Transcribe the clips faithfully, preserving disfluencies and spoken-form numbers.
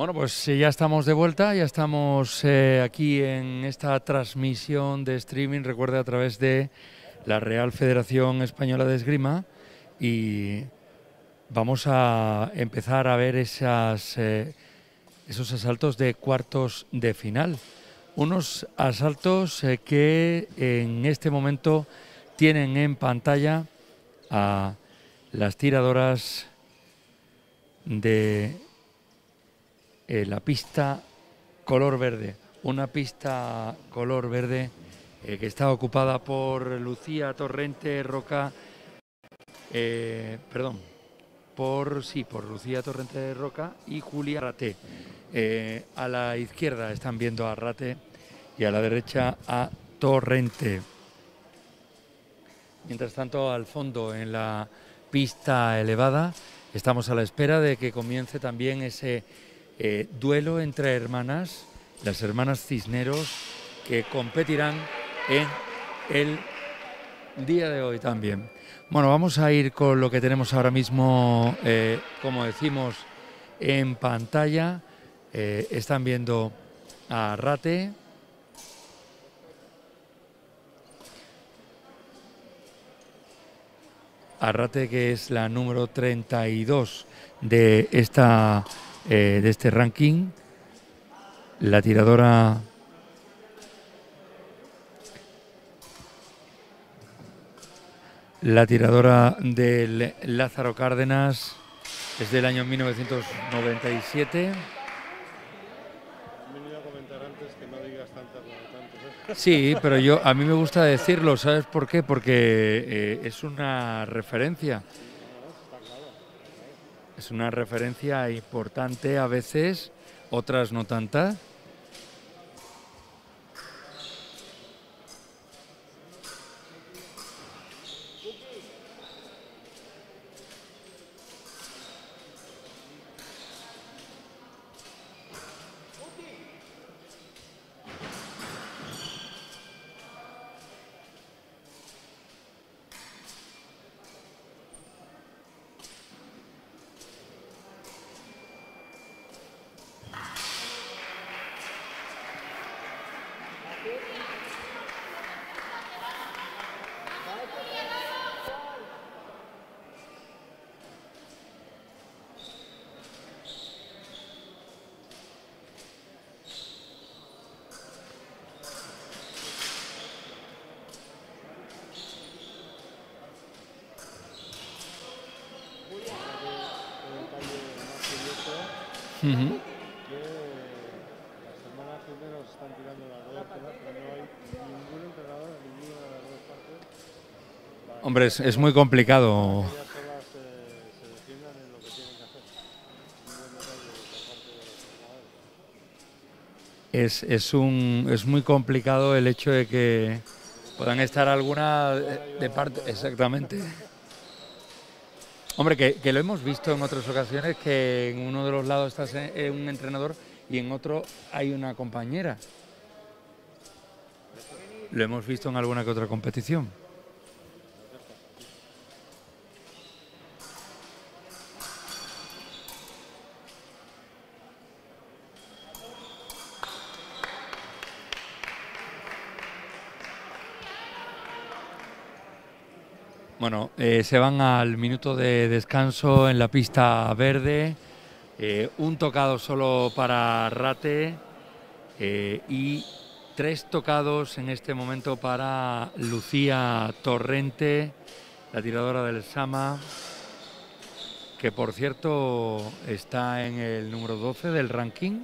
Bueno, pues ya estamos de vuelta, ya estamos eh, aquí en esta transmisión de streaming, recuerde, a través de la Real Federación Española de Esgrima, y vamos a empezar a ver esas, eh, esos asaltos de cuartos de final. Unos asaltos eh, que en este momento tienen en pantalla a las tiradoras de eh, la pista color verde, una pista color verde eh, que está ocupada por Lucía Torrente Roca, eh, perdón, por sí, por Lucía Torrente Roca y Julia Arrate. Eh, a la izquierda están viendo a Arrate y a la derecha a Torrente. Mientras tanto, al fondo, en la pista elevada, estamos a la espera de que comience también ese eh, duelo entre hermanas, las hermanas Cisneros, que competirán en el día de hoy también. Bueno, vamos a ir con lo que tenemos ahora mismo, eh, como decimos, en pantalla. Eh, están viendo a Arrate. Arrate, que es la número treinta y dos de, esta, eh, de este ranking, la tiradora la tiradora del Lázaro Cárdenas, es del año mil novecientos noventa y siete. Sí, pero yo, a mí me gusta decirlo, ¿sabes por qué? Porque eh, es una referencia. Es una referencia importante a veces, otras no tantas. Uh-huh. Que las hermanas Cisneros están tirando las dos, pero no hay ningún entrenador en ninguna de las dos partes. Hombre, es, es muy complicado. Es, es, un, es muy complicado el hecho de que puedan estar alguna de, de parte, exactamente. Hombre, que, que lo hemos visto en otras ocasiones, que en uno de los lados está un entrenador y en otro hay una compañera. Lo hemos visto en alguna que otra competición. Bueno, eh, se van al minuto de descanso en la pista verde, eh, un tocado solo para Arrate eh, y tres tocados en este momento para Lucía Torrente, la tiradora del Sama, que por cierto está en el número doce del ranking.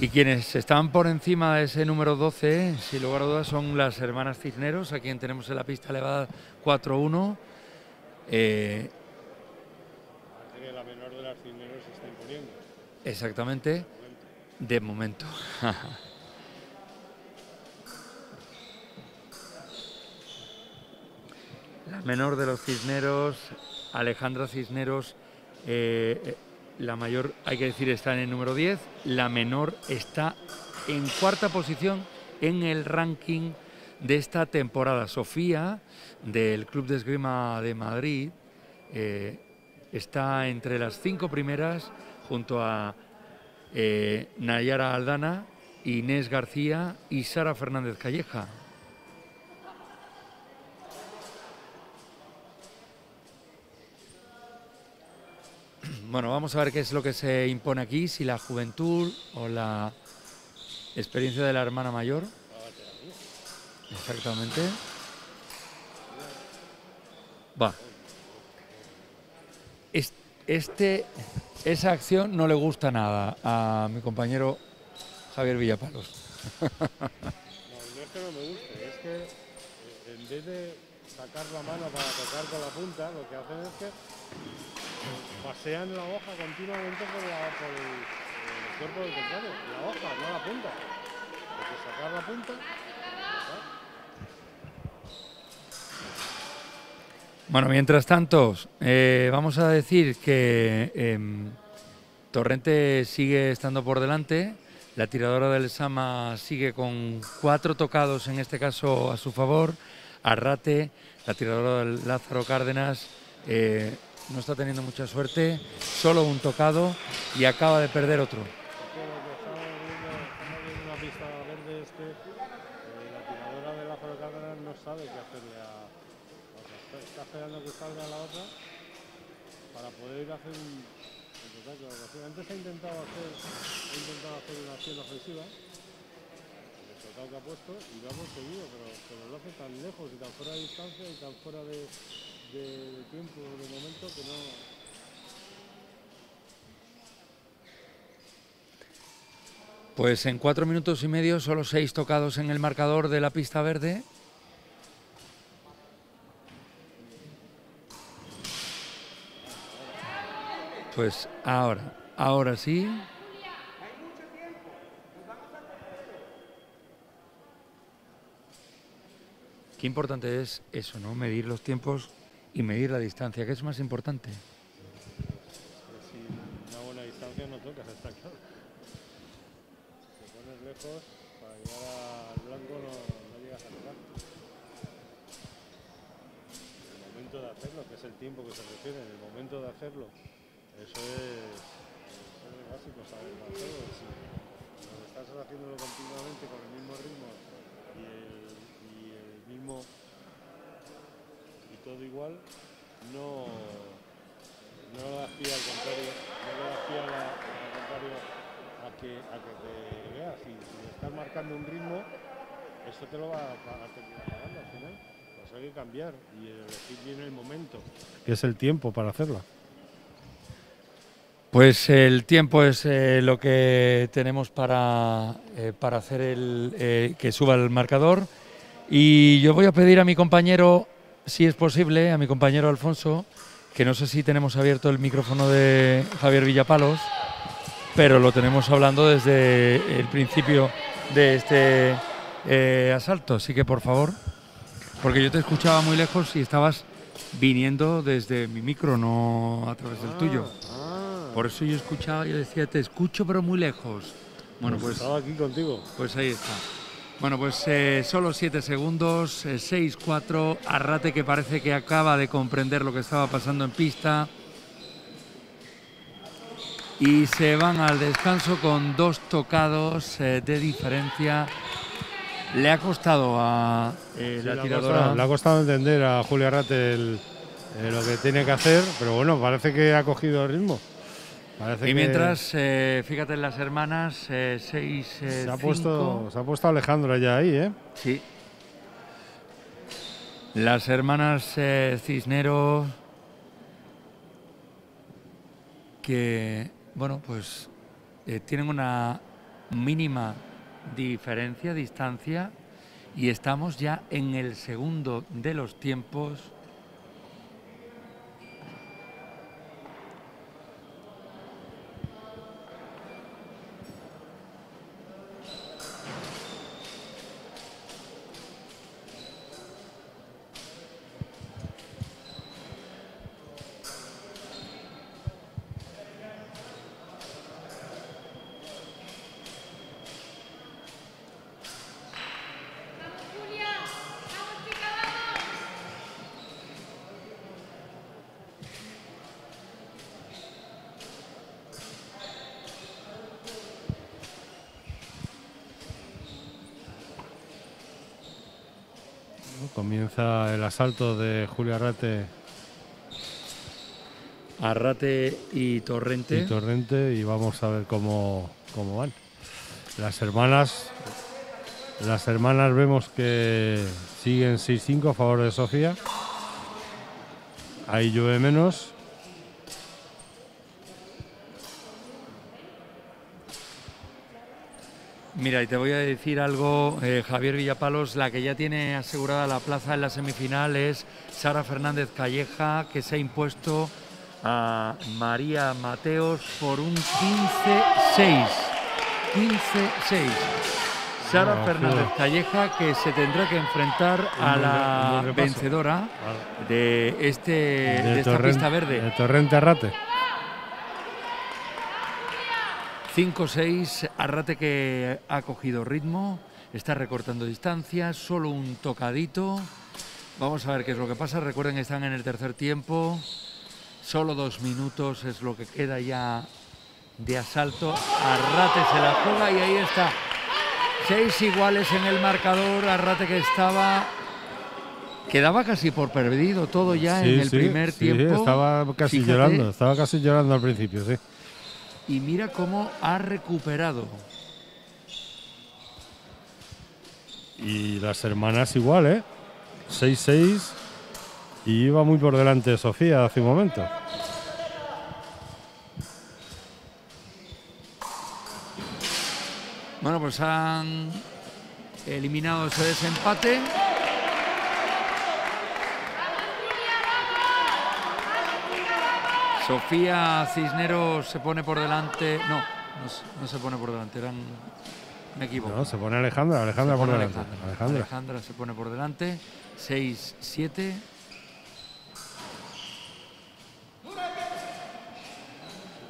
Y quienes están por encima de ese número doce, sin lugar a dudas, son las hermanas Cisneros, a quien tenemos en la pista elevada cuatro uno. Eh, la menor de las Cisneros se está imponiendo. Exactamente, de momento. De momento. La menor de los Cisneros, Alejandra Cisneros. Eh, La mayor, hay que decir, está en el número diez, la menor está en cuarta posición en el ranking de esta temporada. Sofía, del Club de Esgrima de Madrid, eh, está entre las cinco primeras junto a eh, Nayara Aldana, Inés García y Sara Fernández Calleja. Bueno, vamos a ver qué es lo que se impone aquí, si la juventud o la experiencia de la hermana mayor. Exactamente. Va. Este, esa acción no le gusta nada a mi compañero Javier Villapalos. No, no es que no me guste, es que en vez de sacar la mano para tocar con la punta, lo que hacen es que pasean la hoja continuamente por, la, por el, el cuerpo del contrario, la hoja, no la punta. Hay que sacar la punta. Bueno, mientras tanto, eh, vamos a decir que eh, Torrente sigue estando por delante, la tiradora del Sama sigue con cuatro tocados, en este caso a su favor. Arrate, la tiradora del Lázaro Cárdenas, eh, no está teniendo mucha suerte, solo un tocado y acaba de perder otro. Una pista verde es que la tiradora de la Cárdenas no sabe qué hacerle a... Está esperando que salga la otra para poder ir a hacer un... Antes ha intentado hacer, ha intentado hacer una acción ofensiva, el tocado que ha puesto y lo ha conseguido, pero, pero lo hace tan lejos y tan fuera de distancia y tan fuera de... De, de tiempo, de momento que no... Pues en cuatro minutos y medio, solo seis tocados en el marcador de la pista verde. Pues ahora, ahora sí. Qué importante es eso, ¿no? Medir los tiempos y medir la distancia, que es más importante. Sin una buena distancia no tocas, está claro. Te pones lejos, para llegar al blanco no, no llegas a tocar. El momento de hacerlo, que es el tiempo que se refiere, el momento de hacerlo, eso es, eso es básico, saber hacerlo. Si lo estás haciéndolo continuamente con el mismo ritmo y el, y el mismo... todo igual, no, no lo das pie al contrario, no lo das pie a, al contrario a que, a que te veas. Si, si estás marcando un ritmo, eso te lo va a terminar pagando al final. Vas a tener que cambiar y elegir bien el momento, que es el tiempo para hacerla. Pues el tiempo es eh, lo que tenemos para, eh, para hacer el, eh, que suba el marcador. Y yo voy a pedir a mi compañero, si es posible, a mi compañero Alfonso, que no sé si tenemos abierto el micrófono de Javier Villapalos, pero lo tenemos hablando desde el principio de este eh, asalto, así que por favor, porque yo te escuchaba muy lejos y estabas viniendo desde mi micro, no a través ah, del tuyo. Ah. Por eso yo escuchaba, yo decía, te escucho pero muy lejos. Bueno, pues, pues estaba aquí contigo. Pues ahí está. Bueno, pues eh, solo siete segundos, eh, seis cuatro, Arrate, que parece que acaba de comprender lo que estaba pasando en pista. Y se van al descanso con dos tocados eh, de diferencia. Le ha costado a eh, sí, la tiradora... Costado, le ha costado entender a Julia Arrate el, eh, lo que tiene que hacer, pero bueno, parece que ha cogido el ritmo. Parece y mientras, que... eh, fíjate en las hermanas, eh, seis, eh, se, ha puesto, se ha puesto Alejandra ya ahí, ¿eh? Sí. Las hermanas eh, Cisneros, que, bueno, pues eh, tienen una mínima diferencia, distancia, y estamos ya en el segundo de los tiempos. Comienza el asalto de Julia Arrate. Arrate y Torrente. Y Torrente, y vamos a ver cómo, cómo van. Las hermanas, las hermanas vemos que siguen seis cinco a favor de Sofía. Ahí llueve menos. Mira, y te voy a decir algo, eh, Javier Villapalos, la que ya tiene asegurada la plaza en la semifinal es Sara Fernández Calleja, que se ha impuesto a María Mateos por un quince seis. quince seis. Sara no, Fernández no. Calleja, que se tendrá que enfrentar a la no, no vencedora de, este, de, de esta torrent, pista verde. De Torrente Arrate. cinco seis, Arrate que ha cogido ritmo, está recortando distancias, solo un tocadito. Vamos a ver qué es lo que pasa. Recuerden que están en el tercer tiempo. Solo dos minutos es lo que queda ya de asalto. Arrate se la juega y ahí está. Seis iguales en el marcador. Arrate que estaba... Quedaba casi por perdido todo ya sí, en el sí, primer sí, tiempo. Estaba casi Fíjate. llorando, estaba casi llorando al principio, sí. Y mira cómo ha recuperado. Y las hermanas igual, ¿eh? seis seis. Y iba muy por delante de Sofía hace un momento. Bueno, pues han eliminado ese desempate. Sofía Cisneros se pone por delante. No, no, no se pone por delante, eran... me equivoco. No, se pone Alejandra, Alejandra pone por delante. Alejandra. Alejandra. Alejandra se pone por delante. seis siete.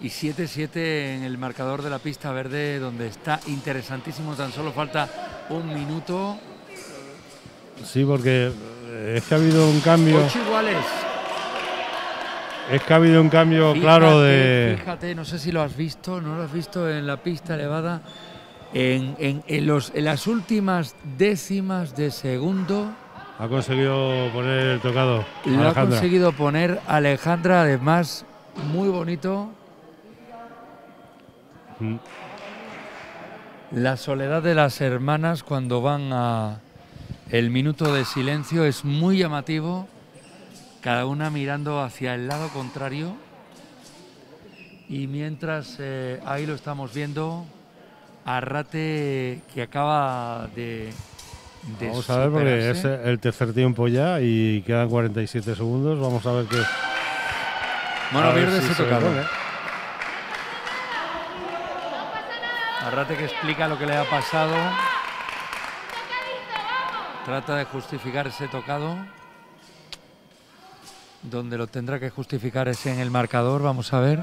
Y siete siete en el marcador de la pista verde, donde está interesantísimo. Tan solo falta un minuto. Sí, porque es que ha habido un cambio. Ocho iguales. Es que ha habido un cambio fíjate, claro de... Fíjate, no sé si lo has visto, no lo has visto en la pista elevada. En, en, en, los, en las últimas décimas de segundo... Ha conseguido poner el tocado. Lo Alejandra. ha conseguido poner Alejandra, además, muy bonito. Mm. La soledad de las hermanas cuando van a el minuto de silencio es muy llamativo. Cada una mirando hacia el lado contrario. Y mientras eh, ahí lo estamos viendo, Arrate que acaba de, de Vamos a ver, porque es el tercer tiempo ya y quedan cuarenta y siete segundos. Vamos a ver qué... Bueno, pierde ese tocado. Arrate que explica lo que le ha pasado. Trata de justificar ese tocado. Donde lo tendrá que justificar ese en el marcador, vamos a ver.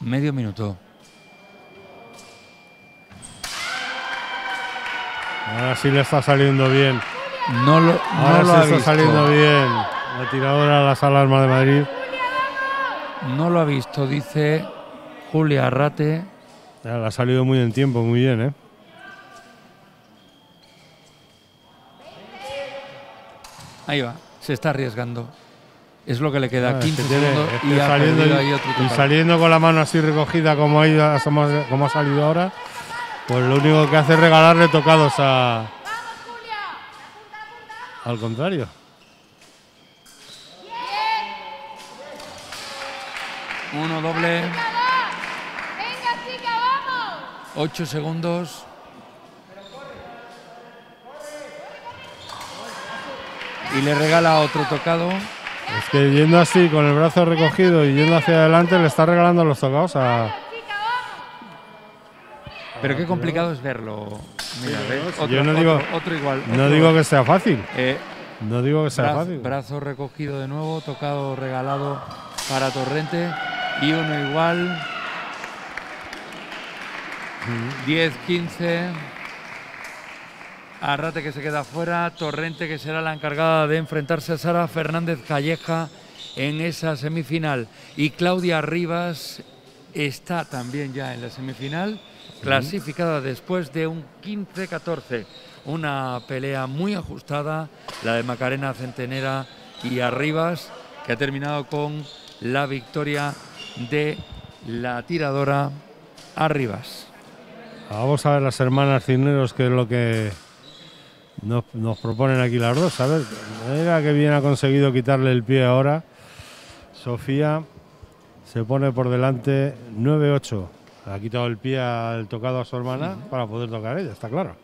Medio minuto. Ahora sí le está saliendo bien. No lo, no Ahora lo sí ha está visto. saliendo bien. La tiradora de las alarmas de Madrid. No lo ha visto, dice Julia Arrate. Ya, le ha salido muy en tiempo, muy bien, ¿eh? Ahí va, se está arriesgando. Es lo que le queda, ah, quince que tiene, segundos este y, saliendo, y, ahí otro y saliendo con la mano así recogida como, ahí, como ha salido ahora, pues lo único que hace es regalarle tocados a... al contrario. Uno doble. Venga, chica, vamos. Ocho segundos. Y le regala otro tocado. Es que yendo así, con el brazo recogido y yendo hacia adelante, le está regalando los tocados a... Pero qué complicado es verlo. Mira, ¿ves? Otro, Yo no digo, otro, otro igual. Otro. No digo que sea fácil. Eh, no digo que sea brazo, fácil. Brazo recogido de nuevo, tocado regalado para Torrente. Y uno igual. diez quince. Arrate que se queda fuera, Torrente que será la encargada de enfrentarse a Sara Fernández Calleja en esa semifinal. Y Claudia Rivas está también ya en la semifinal, clasificada después de un quince catorce. Una pelea muy ajustada, la de Macarena Centenera y Arribas, que ha terminado con la victoria de la tiradora Arribas. Vamos a ver las hermanas Cisneros, que es lo que nos, nos proponen aquí las dos. A ver, mira que bien ha conseguido quitarle el pie ahora. Sofía se pone por delante nueve ocho. Ha quitado el pie al tocado a su hermana uh-huh. para poder tocar ella, está claro.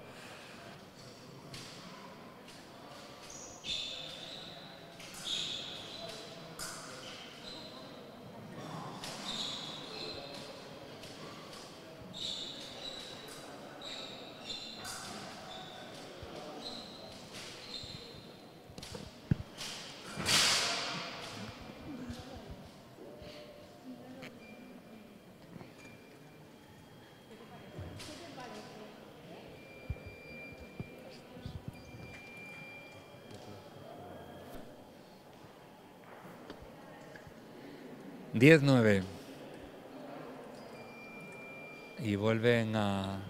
diez nueve. Y vuelven a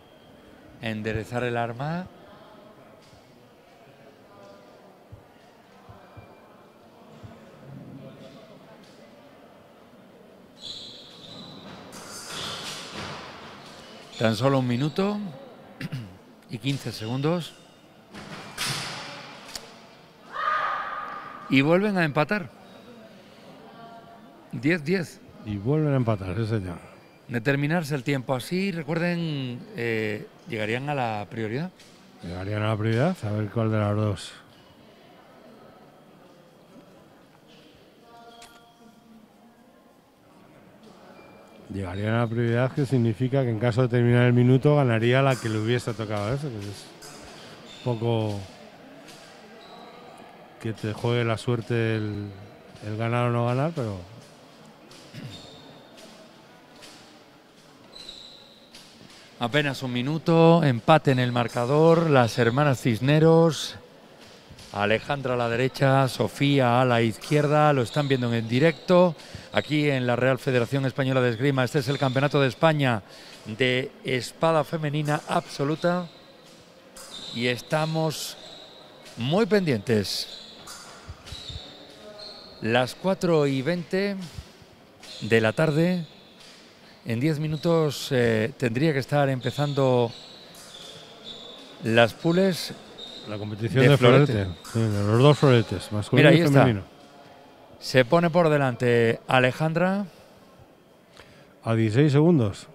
enderezar el arma. Tan solo un minuto y quince segundos. Y vuelven a empatar. diez diez. Y vuelven a empatar, sí señor. De terminarse el tiempo así, recuerden, eh, ¿llegarían a la prioridad? Llegarían a la prioridad, a ver cuál de las dos. Llegarían a la prioridad, que significa que en caso de terminar el minuto ganaría la que le hubiese tocado a ese, que es un poco que te juegue la suerte el, el ganar o no ganar, pero... Apenas un minuto, empate en el marcador, las hermanas Cisneros, Alejandra a la derecha, Sofía a la izquierda, lo están viendo en directo, aquí en la Real Federación Española de Esgrima. Este es el Campeonato de España de espada femenina absoluta y estamos muy pendientes. Las cuatro y veinte de la tarde. En diez minutos eh, tendría que estar empezando las pules. La competición de, de florete. florete. Sí, de los dos floretes, masculino Mira, y femenino. Está. Se pone por delante Alejandra. A dieciséis segundos.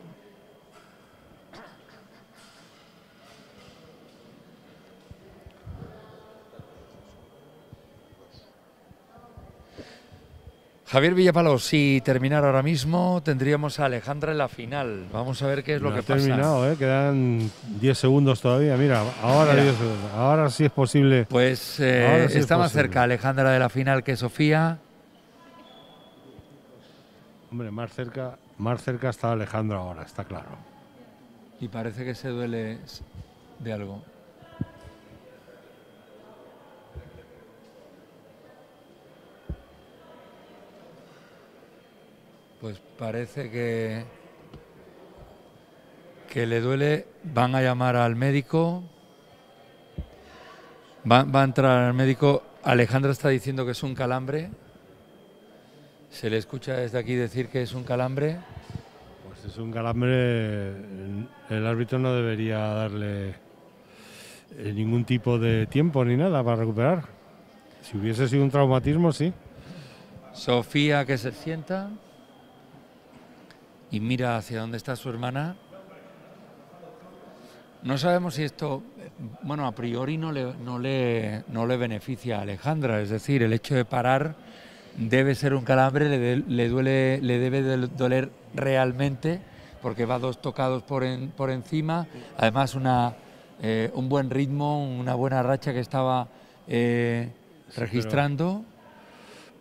Javier Villapalos, si terminara ahora mismo, tendríamos a Alejandra en la final. Vamos a ver qué es lo no que pasa. Ha terminado, ¿eh? Quedan diez segundos todavía. Mira, ahora, Mira. diez segundos. Ahora sí es posible. Pues eh, sí está es más cerca Alejandra de la final que Sofía. Hombre, más cerca, más cerca está Alejandra ahora, está claro. Y parece que se duele de algo. Pues parece que, que le duele. Van a llamar al médico. Va, va a entrar al médico. Alejandra está diciendo que es un calambre. Se le escucha desde aquí decir que es un calambre. Pues es un calambre. El árbitro no debería darle ningún tipo de tiempo ni nada para recuperar. Si hubiese sido un traumatismo, sí. Sofía, que se sienta y mira hacia dónde está su hermana. No sabemos si esto, bueno, a priori no le, no le, no le beneficia a Alejandra, es decir, el hecho de parar debe ser un calambre, le, le, duele, le debe de doler realmente, porque va dos tocados por, en, por encima, además una, eh, un buen ritmo, una buena racha que estaba eh, sí, registrando.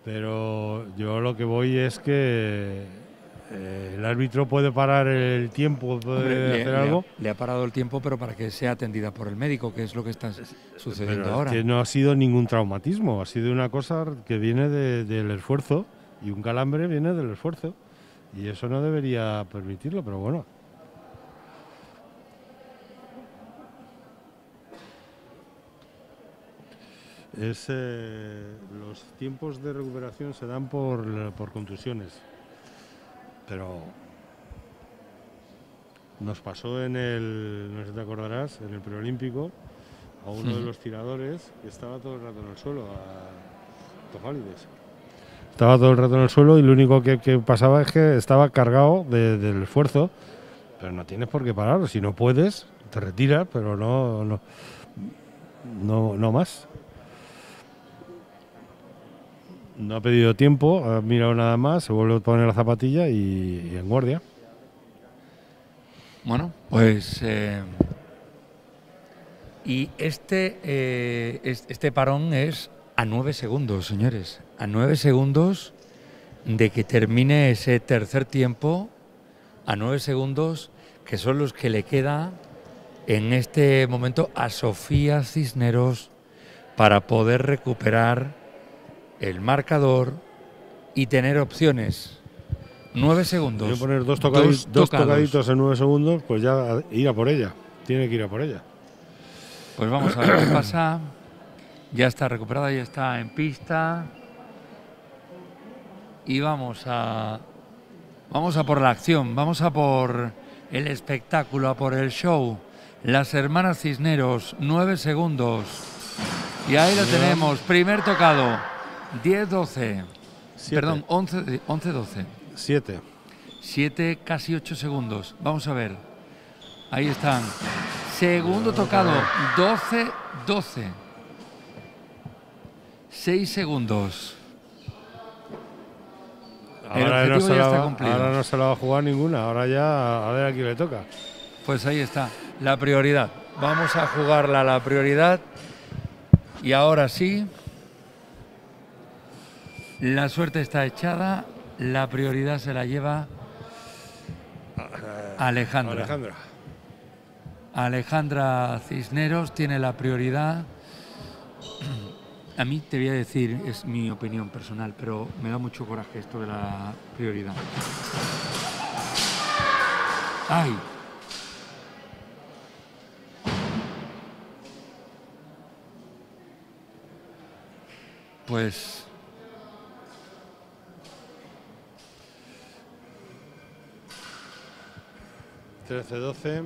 Pero, pero yo lo que voy es que... Eh, el árbitro puede parar el tiempo, puede Hombre, hacer le, algo. Le ha, le ha parado el tiempo, pero para que sea atendida por el médico, que es lo que está sucediendo pero ahora. Es que no ha sido ningún traumatismo, ha sido una cosa que viene de, del esfuerzo, y un calambre viene del esfuerzo. Y eso no debería permitirlo, pero bueno. Es, eh, los tiempos de recuperación se dan por, por contusiones, pero nos pasó en el, no sé si te acordarás, en el preolímpico, a uno sí. de los tiradores que estaba todo el rato en el suelo, a Tojálides. Estaba todo el rato en el suelo y lo único que, que pasaba es que estaba cargado de, del esfuerzo, pero no tienes por qué parar, si no puedes, te retiras, pero no, no, no, no más. No ha pedido tiempo, ha mirado nada más, se vuelve a poner la zapatilla y, y en guardia. Bueno, pues... Eh, y este, eh, este parón es a nueve segundos, señores. A nueve segundos de que termine ese tercer tiempo, a nueve segundos que son los que le queda en este momento a Sofía Cisneros para poder recuperar el marcador y tener opciones. Nueve segundos. Yo poner dos, tocadis, dos, dos tocaditos en nueve segundos, pues ya ir a por ella. Tiene que ir a por ella. Pues vamos a ver qué pasa. Ya está recuperada, ya está en pista. Y vamos a... Vamos a por la acción, vamos a por el espectáculo, a por el show. Las hermanas Cisneros, nueve segundos. Y ahí lo tenemos, primer tocado. diez doce, perdón, once doce. siete. siete, casi ocho segundos. Vamos a ver. Ahí están. Segundo tocado, doce doce. seis segundos. Ahora no se la va a jugar ninguna, ahora ya a ver a quién le toca. Pues ahí está, la prioridad. Vamos a jugarla, la prioridad. Y ahora sí. La suerte está echada, la prioridad se la lleva Alejandra. Alejandra. Alejandra Cisneros tiene la prioridad. A mí te voy a decir, es mi opinión personal, pero me da mucho coraje esto de la prioridad. ¡Ay! Pues... trece doce.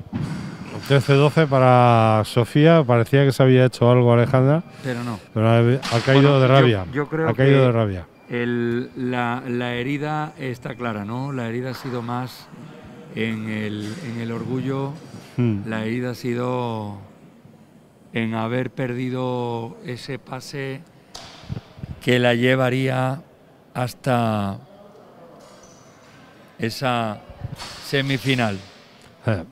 trece doce para Sofía. Parecía que se había hecho algo Alejandra. Pero no. Pero ha, ha caído bueno, de rabia. Yo, yo creo ha caído que de rabia. El, la, la herida está clara, ¿no? La herida ha sido más en el, en el orgullo. Hmm. La herida ha sido en haber perdido ese pase que la llevaría hasta esa semifinal. Eh.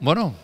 Bueno,